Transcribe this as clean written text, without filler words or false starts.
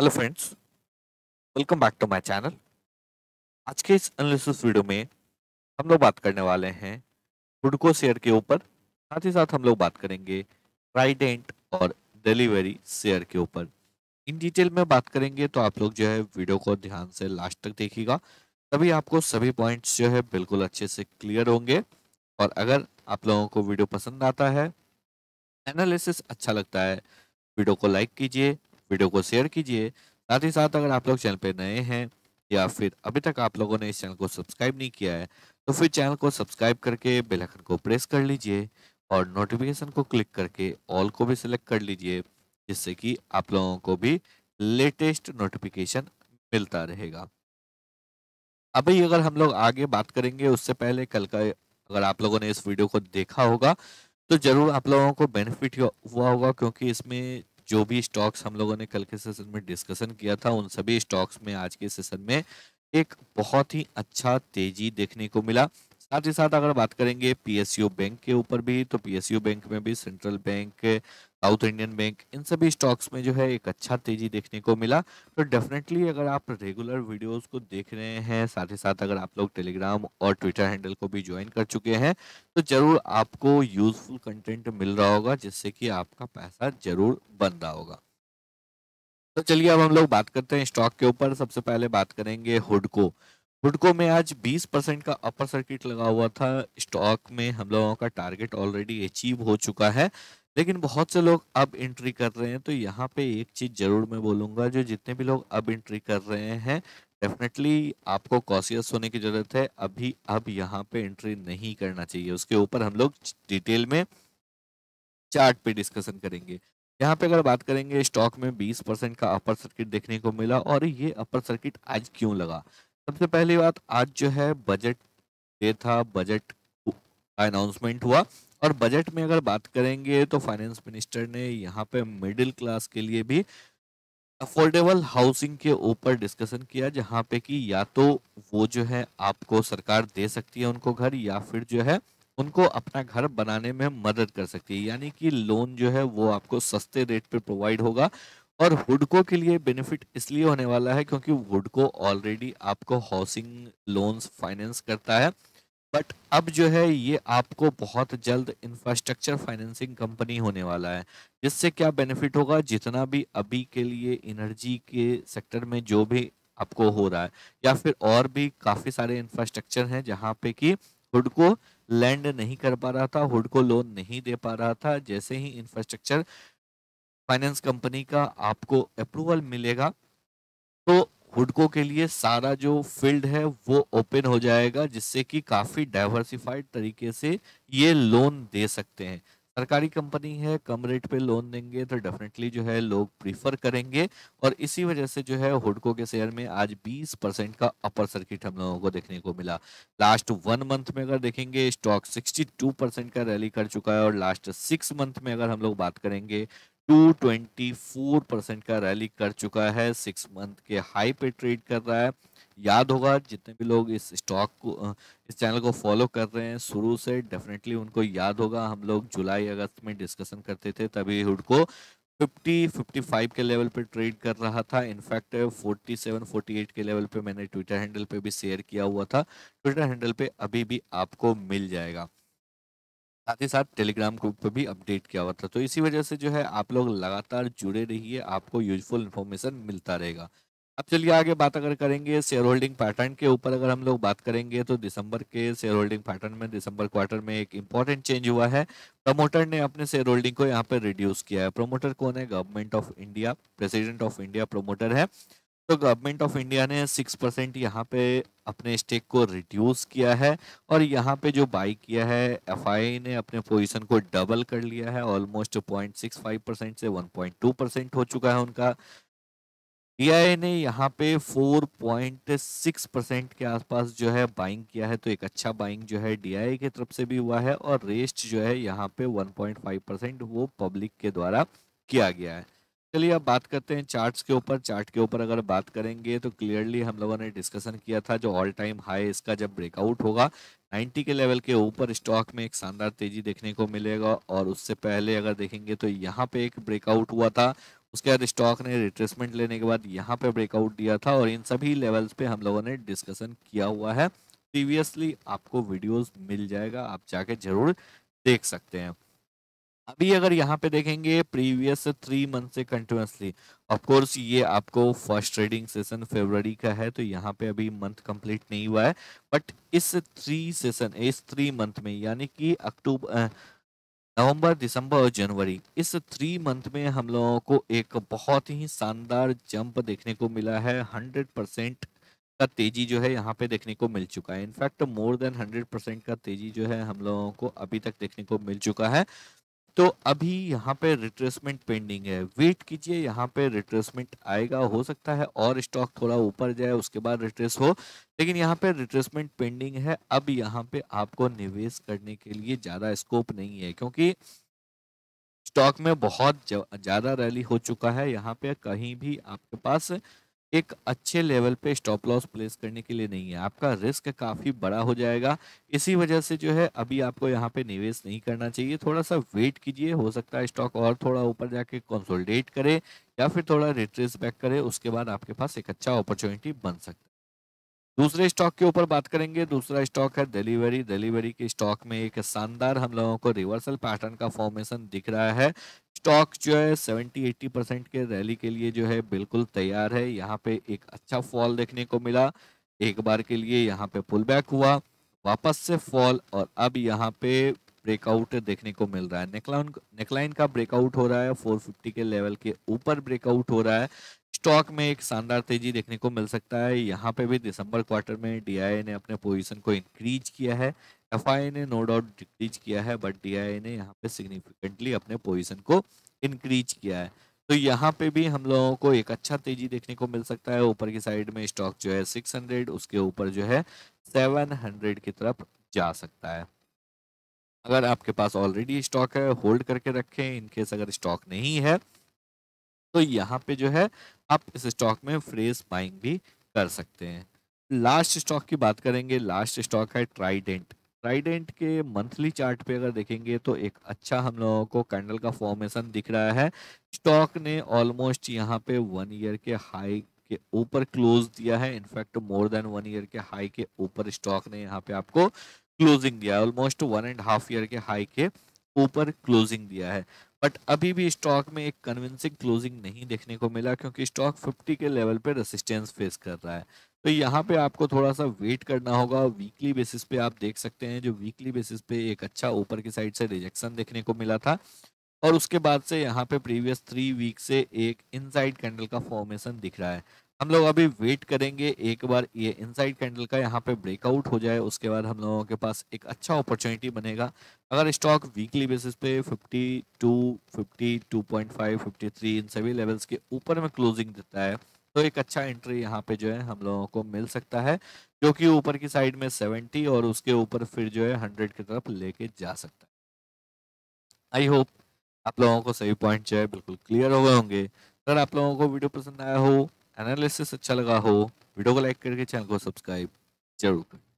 Hello friends, welcome back to my channel. आज के इस एनालिसिस वीडियो में हम लोग बात करने वाले हैं हुडको शेयर के ऊपर, साथ ही साथ हम लोग बात करेंगे ट्राइडेंट और डिलीवरी शेयर के ऊपर। इन डिटेल में बात करेंगे तो आप लोग जो है वीडियो को ध्यान से लास्ट तक देखिएगा, तभी आपको सभी पॉइंट्स जो है बिल्कुल अच्छे से क्लियर होंगे। और अगर आप लोगों को वीडियो पसंद आता है, एनालिसिस अच्छा लगता है, वीडियो को लाइक कीजिए, वीडियो को शेयर कीजिए। साथ ही साथ अगर आप लोग चैनल पे नए हैं या फिर अभी तक आप लोगों ने इस चैनल को सब्सक्राइब नहीं किया है तो फिर चैनल को सब्सक्राइब करके बेल आइकन को प्रेस कर लीजिए और नोटिफिकेशन को क्लिक करके ऑल को भी सिलेक्ट कर लीजिए, जिससे कि आप लोगों को भी लेटेस्ट नोटिफिकेशन मिलता रहेगा। अभी अगर हम लोग आगे बात करेंगे, उससे पहले कल का अगर आप लोगों ने इस वीडियो को देखा होगा तो ज़रूर आप लोगों को बेनिफिट हुआ होगा, क्योंकि इसमें जो भी स्टॉक्स हम लोगों ने कल के सेशन में डिस्कशन किया था उन सभी स्टॉक्स में आज के सेशन में एक बहुत ही अच्छा तेजी देखने को मिला। साथ ही साथ अगर बात करेंगे पीएसयू बैंक के ऊपर भी, तो पीएसयू बैंक में भी central bank, south Indian bank, इन सभी स्टॉक्स में जो है एक अच्छा तेजी देखने को मिला। तो डेफिनेटली अगर आप रेगुलर वीडियोस को देख रहे हैं, साथ ही साथ अगर आप लोग टेलीग्राम और ट्विटर हैंडल को भी ज्वाइन कर चुके हैं तो ज़रूर आपको यूजफुल कंटेंट मिल रहा होगा, जिससे कि आपका पैसा जरूर बन रहा होगा। तो चलिए अब हम लोग बात करते हैं स्टॉक के ऊपर। सबसे पहले बात करेंगे हुडको। हुडको में आज 20% का अपर सर्किट लगा हुआ था। स्टॉक में हम लोगों का टारगेट ऑलरेडी अचीव हो चुका है, लेकिन बहुत से लोग अब एंट्री कर रहे हैं। तो यहाँ पे एक चीज़ ज़रूर मैं बोलूँगा, जो जितने भी लोग अब एंट्री कर रहे हैं डेफिनेटली आपको कॉशियस होने की ज़रूरत है। अभी अब यहाँ पे एंट्री नहीं करना चाहिए, उसके ऊपर हम लोग डिटेल में चार्ट पे डिस्कशन करेंगे। यहाँ पे अगर बात करेंगे, स्टॉक में 20% का अपर सर्किट देखने को मिला। और ये अपर सर्किट आज क्यों लगा? सबसे पहली बात, आज जो है बजट ये था, बजट का अनाउंसमेंट हुआ और बजट में अगर बात करेंगे तो फाइनेंस मिनिस्टर ने यहाँ पे मिडिल क्लास के लिए भी अफोर्डेबल हाउसिंग के ऊपर डिस्कशन किया, जहाँ पे कि या तो वो जो है आपको सरकार दे सकती है उनको घर, या फिर जो है उनको अपना घर बनाने में मदद कर सकती है, यानी कि लोन जो है वो आपको सस्ते रेट पे प्रोवाइड होगा। और हुडको के लिए बेनिफिट इसलिए होने वाला है क्योंकि हुडको ऑलरेडी आपको हाउसिंग लोन्स फाइनेंस करता है, बट अब जो है ये आपको बहुत जल्द इंफ्रास्ट्रक्चर फाइनेंसिंग कंपनी होने वाला है, जिससे क्या बेनिफिट होगा, जितना भी अभी के लिए एनर्जी के सेक्टर में जो भी आपको हो रहा है या फिर और भी काफ़ी सारे इंफ्रास्ट्रक्चर हैं जहाँ पे कि हुडको लैंड नहीं कर पा रहा था, हुडको लोन नहीं दे पा रहा था। जैसे ही इंफ्रास्ट्रक्चर फाइनेंस कंपनी का आपको अप्रूवल मिलेगा तो हुडको के लिए सारा जो फील्ड है वो ओपन हो जाएगा, जिससे कि काफ़ी डाइवर्सिफाइड तरीके से ये लोन दे सकते हैं। सरकारी कंपनी है, कम रेट पे लोन देंगे तो डेफिनेटली जो है लोग प्रीफर करेंगे और इसी वजह से जो है हुडको के शेयर में आज 20% का अपर सर्किट हम लोगों को देखने को मिला। लास्ट 1 मंथ में अगर देखेंगे, स्टॉक 62% का रैली कर चुका है और लास्ट 6 मंथ में अगर हम लोग बात करेंगे 224% का रैली कर चुका है, 6 मंथ के हाई पे ट्रेड कर रहा है। याद होगा जितने भी लोग इस स्टॉक को, इस चैनल को फॉलो कर रहे हैं शुरू से, डेफिनेटली उनको याद होगा हम लोग जुलाई अगस्त में डिस्कशन करते थे, तभी हुडको 50-55 के लेवल पे ट्रेड कर रहा था। इनफैक्ट 47-48 के लेवल पे मैंने ट्विटर हैंडल पे भी शेयर किया हुआ था, ट्विटर हैंडल पे अभी भी आपको मिल जाएगा। साथ ही साथ टेलीग्राम ग्रुप पे भी अपडेट किया हुआ था। तो इसी वजह से जो है आप लोग लगातार जुड़े रहिए, आपको यूजफुल इन्फॉर्मेशन मिलता रहेगा। अब चलिए आगे बात अगर करेंगे शेयर होल्डिंग पैटर्न के ऊपर। अगर हम लोग बात करेंगे तो दिसंबर के शेयर होल्डिंग पैटर्न में, दिसंबर क्वार्टर में एक इम्पॉर्टेंट चेंज हुआ है। प्रमोटर ने अपने शेयर होल्डिंग को यहाँ पे रिड्यूस किया है। प्रमोटर कौन है? Government of India, president of India promoter है। तो गवर्नमेंट ऑफ इंडिया ने 6% यहाँ पे अपने स्टेक को रिड्यूस किया है और यहाँ पे जो बाई किया है, एफआई ने अपने पोजीशन को डबल कर लिया है। ऑलमोस्ट 0.65% से 1.2% हो चुका है उनका। DII ने यहाँ पे 4.6% के आसपास जो है बाइंग किया है, तो एक अच्छा बाइंग जो है DII की तरफ से भी हुआ है। और रेस्ट जो है यहाँ पे 1.5% वो पब्लिक के द्वारा किया गया है। चलिए अब बात करते हैं चार्ट्स के ऊपर। चार्ट के ऊपर अगर बात करेंगे तो क्लियरली हम लोगों ने डिस्कशन किया था, जो ऑल टाइम हाई इसका जब ब्रेकआउट होगा 90 के लेवल के ऊपर स्टॉक में एक शानदार तेजी देखने को मिलेगा। और उससे पहले अगर देखेंगे तो यहाँ पे एक ब्रेकआउट हुआ था उसके बाद स्टॉक ने रिट्रेसमेंट लेने के बाद यहाँ पे ब्रेकआउट दिया था और इन सभी लेवल्स पे हम लोगों ने डिस्कशन किया हुआ है। प्रीवियसली आपको वीडियोस मिल जाएगा, आप जाके जरूर देख सकते हैं। अभी अगर यहाँ पे देखेंगे प्रीवियस 3 मंथ से कंटिन्यूसली, ऑफकोर्स ये आपको फर्स्ट ट्रेडिंग सेशन फरवरी का है तो यहाँ पे अभी मंथ कंप्लीट नहीं हुआ है, बट इस 3 मंथ में यानी कि नवंबर, दिसंबर और जनवरी, इस 3 मंथ में हम लोगों को एक बहुत ही शानदार जंप देखने को मिला है। 100% का तेजी जो है यहाँ पे देखने को मिल चुका है। इनफैक्ट मोर देन 100% का तेजी जो है हम लोगों को अभी तक देखने को मिल चुका है। तो अभी यहाँ पे रिट्रेसमेंट पेंडिंग है, वेट कीजिए, यहाँ पे रिट्रेसमेंट आएगा, हो सकता है और स्टॉक थोड़ा ऊपर जाए उसके बाद रिट्रेस हो, लेकिन यहाँ पे रिट्रेसमेंट पेंडिंग है। अब यहाँ पे आपको निवेश करने के लिए ज़्यादा स्कोप नहीं है क्योंकि स्टॉक में बहुत ज़्यादा रैली हो चुका है। यहाँ पे कहीं भी आपके पास एक अच्छे लेवल पे स्टॉप लॉस प्लेस करने के लिए नहीं है, आपका रिस्क काफ़ी बड़ा हो जाएगा। इसी वजह से जो है अभी आपको यहाँ पे निवेश नहीं करना चाहिए, थोड़ा सा वेट कीजिए, हो सकता है स्टॉक और थोड़ा ऊपर जाके कंसोलिडेट करे या फिर थोड़ा रिट्रेस बैक करे, उसके बाद आपके पास एक अच्छा अपॉर्चुनिटी बन सकता है। दूसरे स्टॉक के ऊपर बात करेंगे, दूसरा स्टॉक है डिलीवरी। डिलीवरी के स्टॉक में एक शानदार हम लोगों को रिवर्सल पैटर्न का फॉर्मेशन दिख रहा है। स्टॉक जो है 70-80% के रैली के लिए जो है बिल्कुल तैयार है। यहाँ पे एक अच्छा फॉल देखने को मिला, एक बार के लिए यहाँ पे पुल बैक हुआ, वापस से फॉल और अब यहाँ पे ब्रेकआउट देखने को मिल रहा है। नेकलाइन का ब्रेकआउट हो रहा है, 450 के लेवल के ऊपर ब्रेकआउट हो रहा है। स्टॉक में एक शानदार तेजी देखने को मिल सकता है। यहाँ पे भी दिसंबर क्वार्टर में DII ने अपने पोजीशन को इंक्रीज किया है, FI ने नो डाउट डिक्रीज किया है, बट DII ने यहाँ पे सिग्निफिकेंटली अपने पोजीशन को इंक्रीज किया है। तो यहाँ पे भी हम लोगों को एक अच्छा तेजी देखने को मिल सकता है। ऊपर की साइड में स्टॉक जो है 600, उसके ऊपर जो है 700 की तरफ जा सकता है। अगर आपके पास ऑलरेडी स्टॉक है होल्ड करके रखें, इनकेस अगर स्टॉक नहीं है तो यहाँ पे जो है आप इस स्टॉक में फ्रेश बाइंग भी कर सकते हैं। लास्ट स्टॉक की बात करेंगे, लास्ट स्टॉक है ट्राइडेंट। ट्राइडेंट के मंथली चार्ट पे अगर देखेंगे तो एक अच्छा हम लोगों को कैंडल का फॉर्मेशन दिख रहा है। स्टॉक ने ऑलमोस्ट यहाँ पे 1 ईयर के हाई के ऊपर क्लोज दिया है। इनफैक्ट मोर देन 1 ईयर के हाई के ऊपर स्टॉक ने यहाँ पे आपको क्लोजिंग दिया है, ऑलमोस्ट 1.5 ईयर के हाई के ऊपर क्लोजिंग दिया है। बट अभी भी स्टॉक में एक कन्विंसिंग क्लोजिंग नहीं देखने को मिला क्योंकि स्टॉक 50 के लेवल पे रेसिस्टेंस फेस कर रहा है। तो यहाँ पे आपको थोड़ा सा वेट करना होगा। वीकली बेसिस पे आप देख सकते हैं, जो वीकली बेसिस पे एक अच्छा ऊपर की साइड से रिजेक्शन देखने को मिला था और उसके बाद से यहाँ पे प्रीवियस 3 वीक से एक इनसाइड कैंडल का फॉर्मेशन दिख रहा है। हम लोग अभी वेट करेंगे, एक बार ये इनसाइड कैंडल का यहाँ पे ब्रेकआउट हो जाए उसके बाद हम लोगों के पास एक अच्छा अपॉर्चुनिटी बनेगा। अगर स्टॉक वीकली बेसिस पे 52, 52.5, 53 इन सभी लेवल्स के ऊपर में क्लोजिंग देता है तो एक अच्छा एंट्री यहाँ पे जो है हम लोगों को मिल सकता है, जो कि ऊपर की साइड में 70 और उसके ऊपर फिर जो है 100 की तरफ लेके जा सकता है। आई होप आप लोगों को सभी पॉइंट जो है बिल्कुल क्लियर हो गए होंगे। अगर आप लोगों को वीडियो पसंद आया हो, एनालिसिस अच्छा लगा हो, वीडियो को लाइक करके चैनल को सब्सक्राइब जरूर करें।